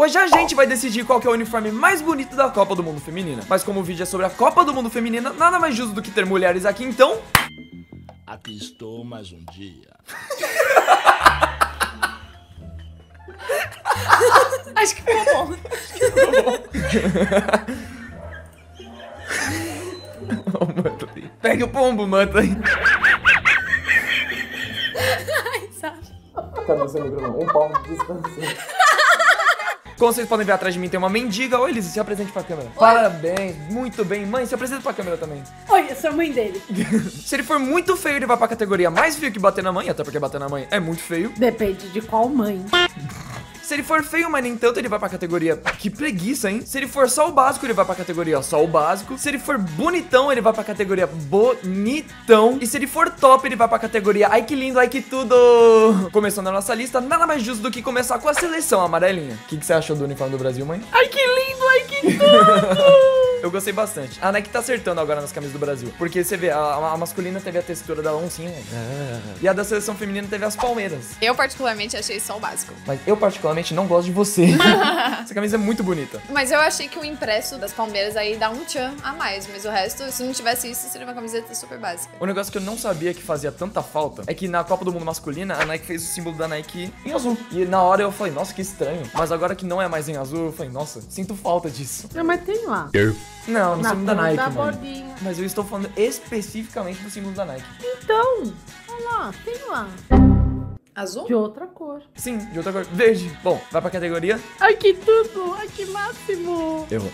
Hoje a gente vai decidir qual que é o uniforme mais bonito da Copa do Mundo Feminina. Mas como o vídeo é sobre a Copa do Mundo Feminina, nada mais justo do que ter mulheres aqui, então... Aqui estou mais um dia. Acho que ficou bom. Oh, mano. Pega o pombo, mata aí. Ai, Sasha. Tá dançando não, um palmo de distância. Como vocês podem ver, atrás de mim tem uma mendiga. Oi, Elisa, se apresente pra câmera. Oi. Parabéns, muito bem. Mãe, se apresenta pra câmera também. Oi, eu sou a mãe dele. Se ele for muito feio, ele vai pra categoria mais feio que bater na mãe, até porque bater na mãe é muito feio. Depende de qual mãe. Se ele for feio, mas nem tanto, ele vai pra categoria que preguiça, hein? Se ele for só o básico, ele vai pra categoria só o básico. Se ele for bonitão, ele vai pra categoria bonitão. E se ele for top, ele vai pra categoria ai que lindo, ai que tudo. Começando a nossa lista, nada mais justo do que começar com a seleção amarelinha. O que você achou do uniforme do Brasil, mãe? Ai que lindo, ai que tudo. Eu gostei bastante. A Nike tá acertando agora nas camisas do Brasil. Porque você vê, a masculina teve a textura da oncinha. E a da seleção feminina teve as palmeiras. Eu particularmente achei só o básico. Mas eu particularmente não gosto de você. Essa camisa é muito bonita. Mas eu achei que o impresso das palmeiras aí dá um tchan a mais. Mas o resto, se não tivesse isso, seria uma camiseta super básica. O negócio que eu não sabia que fazia tanta falta é que na Copa do Mundo masculina, a Nike fez o símbolo da Nike em azul. E na hora eu falei, nossa, que estranho. Mas agora que não é mais em azul, eu falei, nossa, sinto falta disso. Não, mas tem lá. Não, no símbolo da Nike, mano. Mas eu estou falando especificamente do símbolo da Nike. Então, olha lá, tem lá. Azul? De outra cor. Sim, de outra cor. Verde. Bom, vai pra categoria. Ai, que tudo! Ai, que máximo! Errou.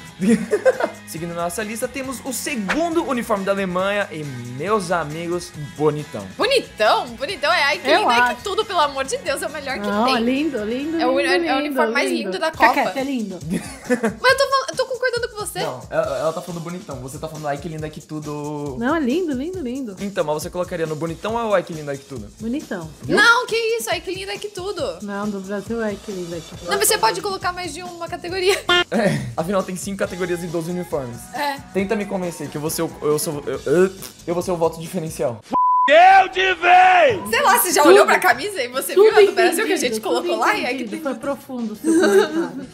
Seguindo nossa lista, temos o segundo uniforme da Alemanha e, meus amigos, bonitão. Bonitão? Bonitão é ai que lindo, ai que tudo, pelo amor de Deus, é o melhor que tem. Lindo, lindo, é o, lindo. É o uniforme mais lindo da Copa. Caqueta, é lindo. Mas eu tô concordando com você. Não, ela tá falando bonitão. Você tá falando ai que lindo, ai que tudo. Não, é lindo, lindo, lindo. Então, mas você colocaria no bonitão ou ai que lindo, ai que tudo? Bonitão. Viu? Não, que isso? Isso, ai que lindo, ai que tudo. Não, do Brasil é que lindo, ai que tudo. Não, mas você pode colocar mais de uma categoria. É, afinal tem 5 categorias e 12 uniformes. É. Tenta me convencer que eu vou ser o voto diferencial. Eu te vejo! Sei lá, você já olhou pra camisa e você viu a do Brasil que a gente colocou lá? E aí que tem... Foi profundo, seu comentário.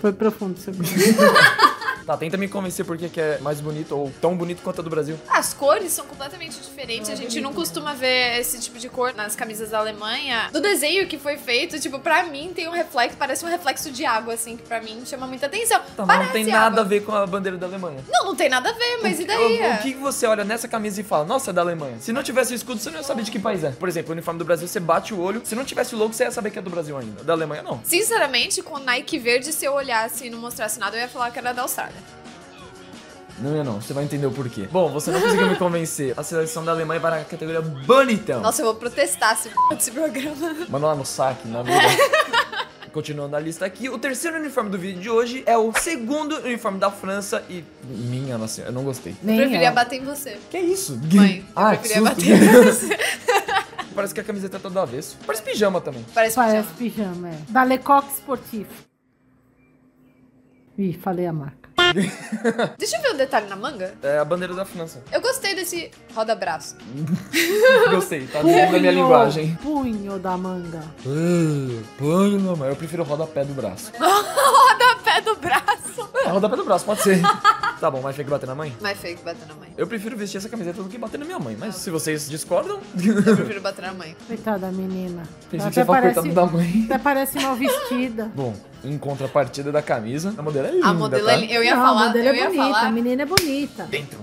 Foi profundo, seu comentário. Tá, tenta me convencer por que é mais bonito ou tão bonito quanto a do Brasil. As cores são completamente diferentes. A gente não costuma ver esse tipo de cor nas camisas da Alemanha. Do desenho que foi feito, tipo, pra mim tem um reflexo, parece um reflexo de água, assim, que pra mim chama muita atenção. Tá, mas não tem nada a ver com a bandeira da Alemanha. Não, não tem nada a ver, mas e daí? O que você olha nessa camisa e fala, nossa, é da Alemanha? Se não tivesse o escudo, você não ia saber de que país é. Por exemplo, o uniforme do Brasil, você bate o olho. Se não tivesse o logo, você ia saber que é do Brasil ainda. Da Alemanha, não. Sinceramente, com o Nike verde, se eu olhasse e não mostrasse nada, eu ia falar que era da Austrália. Não, você vai entender o porquê. Bom, você não conseguiu me convencer. A seleção da Alemanha vai na categoria bonitão. Nossa, eu vou protestar esse programa. Manda lá no saque, na vida. Continuando a lista aqui, o terceiro uniforme do vídeo de hoje é o segundo uniforme da França e... Minha nossa, eu não gostei. Eu preferia bater em você. Que isso? Mãe, eu preferia bater em você. Parece que a camiseta tá do avesso. Parece pijama também. Parece pijama, é. Da Le Coq Sportivo. Ih, falei a marca. Deixa eu ver o detalhe na manga. É a bandeira da França. Eu gostei desse roda-braço. Gostei, tá dentro da minha linguagem. Punho da manga. Punho da manga. Eu prefiro roda-pé do braço. Roda-pé do braço? É, roda-pé do braço, pode ser. Tá bom, mais feio que bater na mãe? Mais feio que bater na mãe. Eu prefiro vestir essa camiseta do que bater na minha mãe. Mas se vocês discordam... Eu prefiro bater na mãe. Coitada da menina. Pensei que você fala coitado da mãe. Até parece mal vestida. Bom... Em contrapartida da camisa, a modelo é linda. A modelo tá? Eu ia falar, a modelo é bonita, a menina é bonita. Dentro.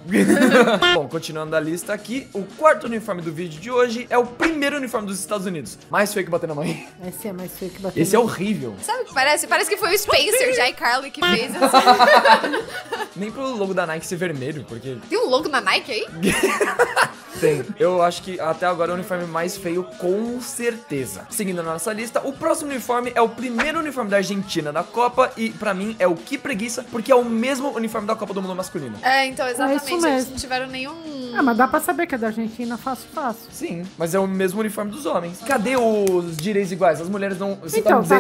Bom, continuando a lista aqui, o quarto uniforme do vídeo de hoje é o primeiro uniforme dos Estados Unidos. Mais feio que bater na mãe. Esse é mais feio que bater na mãe. Esse é horrível. Sabe o que parece? Parece que foi o Spencer de I Carly que fez assim. Nem pro logo da Nike ser vermelho, porque... Tem um logo na Nike aí? Tem. Eu acho que até agora é o uniforme mais feio, com certeza. Seguindo a nossa lista, o próximo uniforme é o primeiro uniforme da Argentina da Copa. E pra mim é o que preguiça, porque é o mesmo uniforme da Copa do Mundo masculino. É, então, exatamente. É, eles não tiveram nenhum... Ah, mas dá pra saber que é da Argentina fácil. Sim, mas é o mesmo uniforme dos homens. Cadê os direitos iguais? As mulheres não... Você então, tá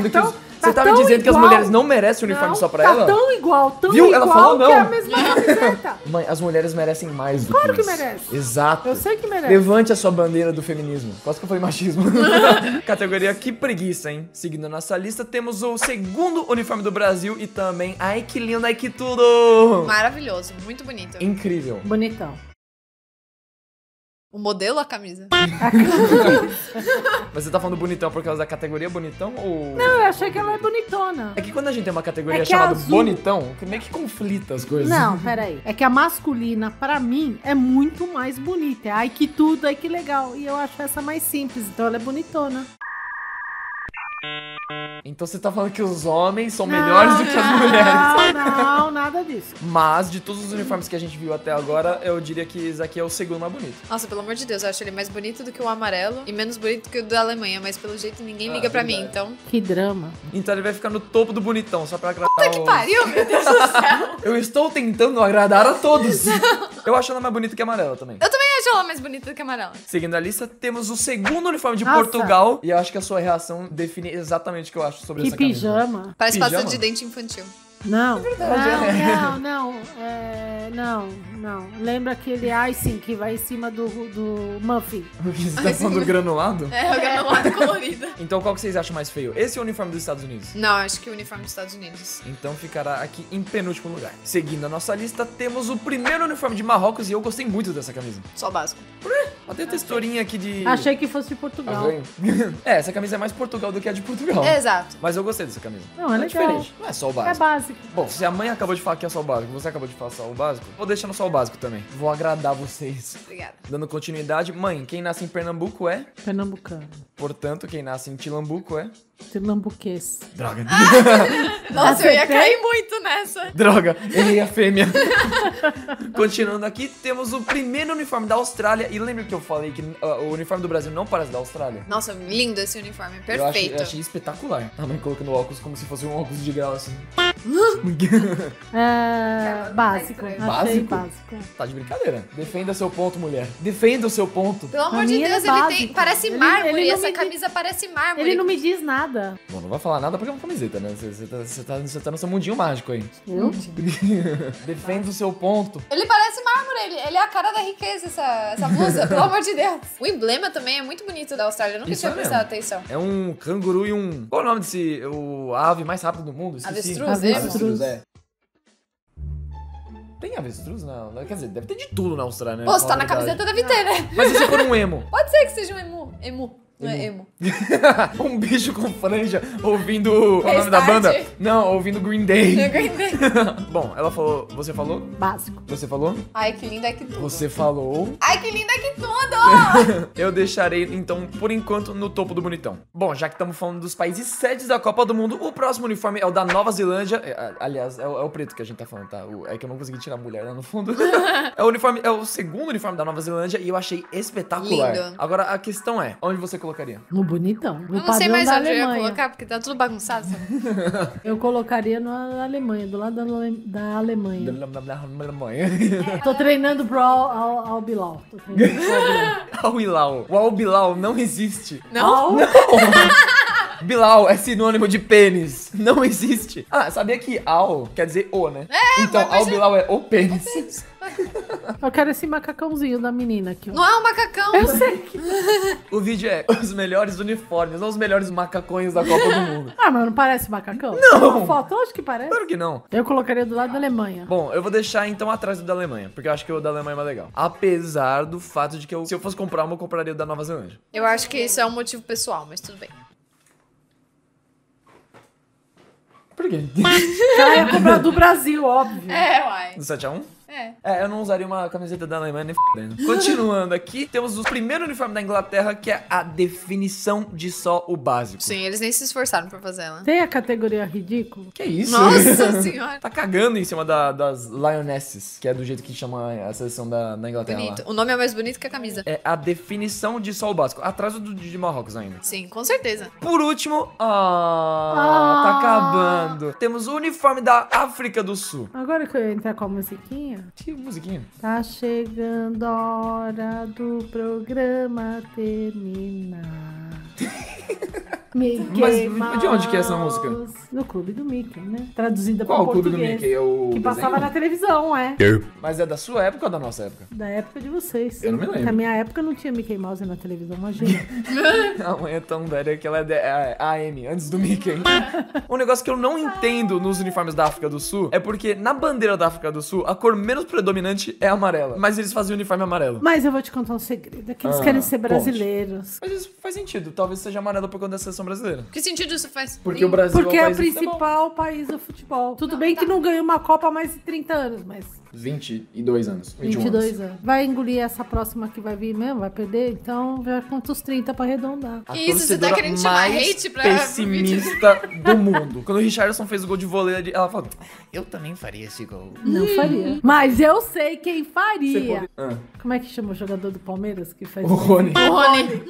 me dizendo que as mulheres não merecem o uniforme só pra ela? Tá tão igual, viu? Ela falou, não. Que é a mesma camiseta. Mãe, as mulheres merecem mais do que isso. Claro que merece. Exato. Eu Você que merece. Levante a sua bandeira do feminismo. Quase que eu falei machismo. Categoria que preguiça, hein? Seguindo a nossa lista, temos o segundo uniforme do Brasil e também... Ai, que lindo, ai, que tudo! Maravilhoso, muito bonito. Incrível. Bonitão. O modelo ou a camisa? A camisa. Mas você tá falando bonitão por causa da categoria bonitão ou... Não, eu achei que ela é bonitona. É que quando a gente tem uma categoria chamada bonitão, meio que conflita as coisas. Não, peraí. É que a masculina, pra mim, é muito mais bonita. É ai que tudo, ai que legal. E eu acho essa mais simples, então ela é bonitona. Então você tá falando que os homens são melhores do que as mulheres. Não, nada disso. Mas de todos os uniformes que a gente viu até agora, eu diria que esse aqui é o segundo mais bonito. Nossa, pelo amor de Deus, eu acho ele mais bonito do que o amarelo e menos bonito que o da Alemanha, mas pelo jeito ninguém liga pra mim, então... Que drama. Então ele vai ficar no topo do bonitão, só pra agradar Puta que pariu, meu Deus do céu. Eu estou tentando agradar a todos. Eu acho ela mais bonita que a amarela também. Eu também acho ela mais bonita que a amarela. Seguindo a lista, temos o segundo uniforme de Portugal e eu acho que a sua reação define exatamente o que eu acho. Sobre que essa pijama. Parece pasta de dente infantil. Não, é verdade, não. Lembra aquele icing que vai em cima do muffin? Você tá falando do granulado? É, o granulado colorido. Então qual que vocês acham mais feio? Esse é o uniforme dos Estados Unidos? Não, acho que o uniforme dos Estados Unidos. Então ficará aqui em penúltimo lugar. Seguindo a nossa lista, temos o primeiro uniforme de Marrocos e eu gostei muito dessa camisa. Só básico. Até a texturinha aqui de... Achei que fosse de Portugal. É, essa camisa é mais Portugal do que a de Portugal. É, exato. Mas eu gostei dessa camisa. Não, é legal. É diferente. Não é só o básico. É básico. Bom, se a mãe acabou de falar que é só o básico, você acabou de falar só o básico, vou deixando só o básico também. Vou agradar vocês. Obrigada. Dando continuidade, mãe, quem nasce em Pernambuco é? Pernambucano. Portanto, quem nasce em Tilambuco é? Tilambuquês. Droga. Ah, nossa, eu ia cair muito nessa. Droga, errei a fêmea. Continuando aqui, temos o primeiro uniforme da Austrália. E lembra que eu falei que o uniforme do Brasil não parece da Austrália? Nossa, lindo esse uniforme, perfeito. Eu achei espetacular. A mãe colocando óculos como se fosse um óculos de grau, assim. Básico. Básico? Básico. Tá de brincadeira. Defenda seu ponto, mulher. Defenda o seu ponto. Pelo amor de Deus, ele tem... Parece mármore. E essa camisa parece mármore. Ele não me diz nada. Bom, não vai falar nada porque é uma camiseta, né? Você tá no seu mundinho mágico aí. Eu? Defenda o seu ponto. Ele parece mármore. Ele é a cara da riqueza, essa blusa. Pelo amor de Deus. O emblema também é muito bonito da Austrália. Eu nunca tinha prestado atenção. É um canguru e um... Qual é o nome desse... A ave mais rápida do mundo? Avestruz, é. Tem avestruz? Não. Quer dizer, deve ter de tudo na Austrália, né? Pô, se tá na camiseta, deve ter, né? Mas e se for um emo? Pode ser que seja um emu. Não é emo. Um bicho com franja ouvindo... Qual o nome da banda? Não, ouvindo Green Day. Green Day. Bom, ela falou... Você falou? Básico. Você falou? Ai, que linda é que tudo. Você falou... Ai, que linda é que tudo! Eu deixarei, então, por enquanto, no topo do bonitão. Bom, já que estamos falando dos países sedes da Copa do Mundo, o próximo uniforme é o da Nova Zelândia. Aliás, é o preto que a gente tá falando, tá? É que eu não consegui tirar a mulher lá no fundo. É o segundo uniforme da Nova Zelândia e eu achei espetacular. Lindo. Agora, a questão é, onde você colocaria? No bonitão. Eu não sei mais onde eu ia colocar, porque tá tudo bagunçado. Eu colocaria na Alemanha, do lado da Alemanha. Tô treinando pro Al-Bilal. Al-Bilal. O Al-Bilal não existe. Não? Não! Bilal é sinônimo de pênis. Não existe. Ah, sabia que al quer dizer o, né? É, então, Al-Bilal é o pênis. O pênis. Eu quero esse macacãozinho da menina aqui. Não é um macacão. Eu sei que... O vídeo é os melhores uniformes, não os melhores macacões da Copa do Mundo. Ah, mas não parece macacão? Não. A foto, eu acho que parece. Claro que não. Eu colocaria do lado da Alemanha. Bom, eu vou deixar então atrás do da Alemanha, porque eu acho que o da Alemanha é mais legal. Apesar do fato de que se eu fosse comprar uma, eu compraria o da Nova Zelândia. Eu acho que isso é um motivo pessoal, mas tudo bem. Por quê? Ela ia comprar do Brasil, óbvio. É, uai. Do 7-1? É, eu não usaria uma camiseta da Alemanha nem f***. Continuando aqui, temos o primeiro uniforme da Inglaterra, que é a definição de só o básico. Sim, eles nem se esforçaram pra fazer ela. Tem a categoria ridículo? Que isso? Nossa senhora. Tá cagando em cima das Lionesses, que é do jeito que chama a seleção da Inglaterra. Bonito. Lá. O nome é mais bonito que a camisa. É a definição de só o básico. Atrás do de Marrocos ainda. Sim, com certeza. Por último... tá acabando. Temos o uniforme da África do Sul. Agora que eu ia entrar com a musiquinha... Que musiquinha? Tá chegando a hora do programa terminar. Mickey Mouse. De onde que é essa música? Do Clube do Mickey, né? Traduzida para português. Qual o Clube do Mickey? É o que passava desenho? Na televisão, é. Mas é da sua época ou da nossa época? Da época de vocês. Eu não me lembro. Na minha época não tinha Mickey Mouse na televisão, imagina. A mãe é tão velha que ela é AM, antes do Mickey. Um negócio que eu não entendo nos uniformes da África do Sul é porque na bandeira da África do Sul a cor menos predominante é amarela. Mas eles faziam uniforme amarelo. Mas eu vou te contar um segredo, é que eles querem ser brasileiros. Mas isso faz sentido, talvez seja amarelo por conta da seleção brasileira. Que sentido isso faz? Porque o Brasil é o principal país do futebol. Tudo bem que não ganhou uma Copa há mais de 30 anos, mas... 22 anos, 22 anos. Vai engolir essa próxima que vai vir mesmo? Vai perder? Então vai contra os 30 pra arredondar. A isso, você tá querendo chamar hate pra... pessimista do mundo. Quando o Richarlison fez o gol de vôlei, ela falou, eu também faria esse gol. Não faria. Mas eu sei quem faria. Como é que chama o jogador do Palmeiras que faz? O Rony. O Rony.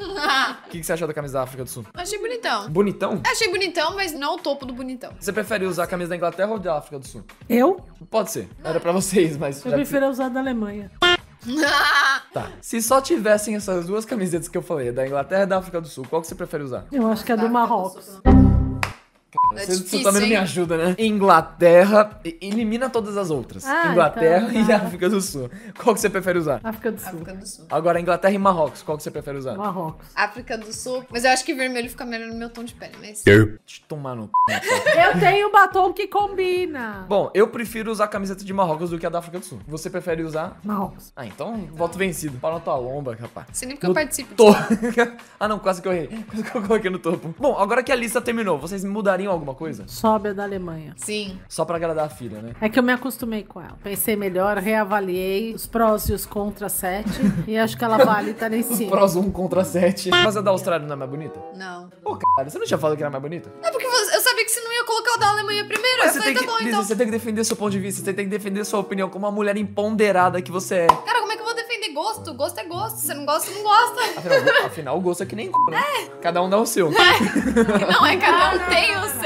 O que você achou da camisa da África do Sul? Achei bonitão. Bonitão? Achei bonitão, mas não o topo do bonitão. Você prefere usar a camisa da Inglaterra ou da África do Sul? Eu? Pode ser. Era pra vocês. Mas eu prefiro usar da Alemanha. Tá. Se só tivessem essas duas camisetas que eu falei, da Inglaterra e da África do Sul, qual que você prefere usar? Eu acho que é a do Marrocos. É difícil, você também não me ajuda, né? Inglaterra, elimina todas as outras. Inglaterra então, e África do Sul. Qual que você prefere usar? África do Sul. África do Sul. Agora, Inglaterra e Marrocos, qual que você prefere usar? Marrocos. África do Sul, mas eu acho que vermelho fica melhor no meu tom de pele, mas... Deixa eu tomar no... Eu tenho um batom que combina. Bom, eu prefiro usar a camiseta de Marrocos do que a da África do Sul. Você prefere usar? Marrocos. Ah, então, voto vencido. Para na tua lomba, rapaz. Você nem porque eu participo. Ah, não, quase que eu errei. Quase que eu coloquei no topo. Bom, agora que a lista terminou, vocês mudariam alguma coisa? Sobe a da Alemanha. Sim. Só pra agradar a filha, né? É que eu me acostumei com ela. Pensei melhor, reavaliei os prós e os contra 7. E acho que ela vale, tá nem cima. Os prós 1 contra 7. Mas a da Austrália não é mais bonita? Não. Pô, cara, você não tinha falado que era mais bonita? É porque eu sabia que você não ia colocar o da Alemanha primeiro. Mas eu falei, tá bom, então. Você tem que defender seu ponto de vista, você tem que defender sua opinião como uma mulher empoderada que você é. Cara, como é que eu vou defender gosto? Gosto é gosto. Você não gosta, não gosta. Afinal, o gosto é que nem... É. Cada um dá o seu. É. Não, é cada um tem o seu.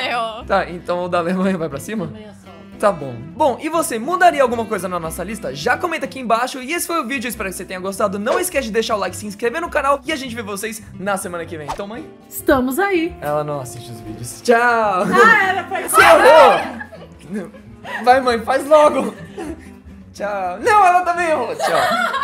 Tá, então o da Alemanha vai pra cima? Tá bom. Bom, e você, mudaria alguma coisa na nossa lista? Já comenta aqui embaixo. E esse foi o vídeo, espero que você tenha gostado. Não esquece de deixar o like, se inscrever no canal. E a gente vê vocês na semana que vem. Então, mãe? Estamos aí. Ela não assiste os vídeos. Tchau. Era pra isso. Vai, mãe, faz logo. Tchau. Não, ela também errou. Tchau.